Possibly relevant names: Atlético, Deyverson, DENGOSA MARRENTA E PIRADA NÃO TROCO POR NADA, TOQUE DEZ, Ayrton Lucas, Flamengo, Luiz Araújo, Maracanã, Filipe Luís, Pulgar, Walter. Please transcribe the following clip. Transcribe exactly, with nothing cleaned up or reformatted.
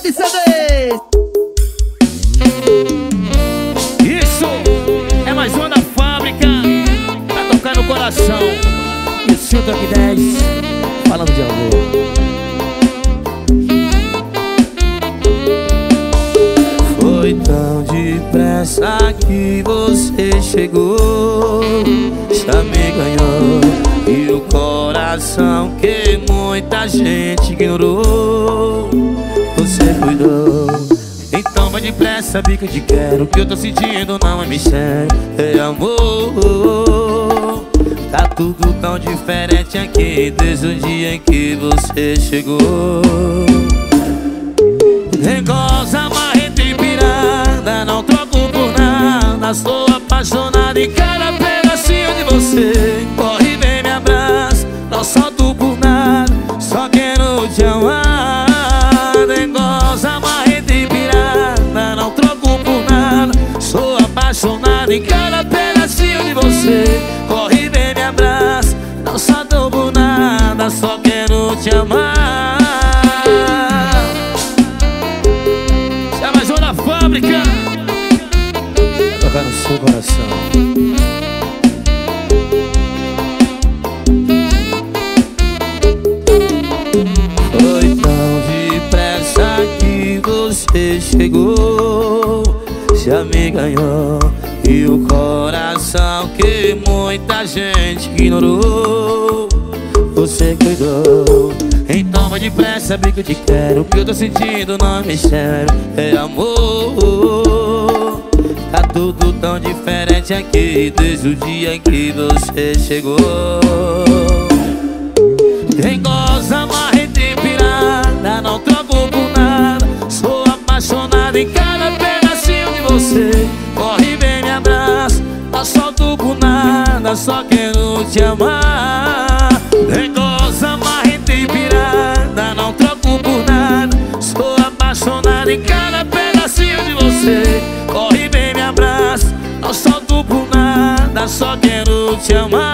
Troco de C D. Isso é mais uma da fábrica, pra tocar no coração. E o seu Troco dez falando de amor. Foi tão depressa que você chegou, já me ganhou. E o coração que muita gente ignorou, você cuidou. Então vai depressa, bica de quero. O que eu tô sentindo não é mistério, é amor. Tá tudo tão diferente aqui desde o dia em que você chegou. Dengosa, marrenta e pirada, não troco por nada. Sou apaixonado e cada pedacinho de você. Corre, vem, não solto por nada, só quero te amar. Dengosa, marrenta e pirada, não troco por nada. Sou apaixonado em cada pedacinho de você. Corre, vem, me abraça, não solto por nada, só quero te amar. Já mais uma fábrica pra tocar no seu coração. Você chegou, já me ganhou. E o coração que muita gente ignorou, você cuidou. Então vai depressa, bem que eu te quero. O que eu tô sentindo não é mistério, é amor. Tá tudo tão diferente aqui desde o dia em que você chegou. Dengosa, marrenta e pirada, não troco por nada. Sou apaixonado em cada pedacinho de você. Corre, vem, me abraça, não solto por nada, só quero te amar. Dengosa, marrenta e pirada, não troco por nada. Sou apaixonado em cada pedacinho de você. Corre, vem, me abraça, não solto por nada, só quero te amar.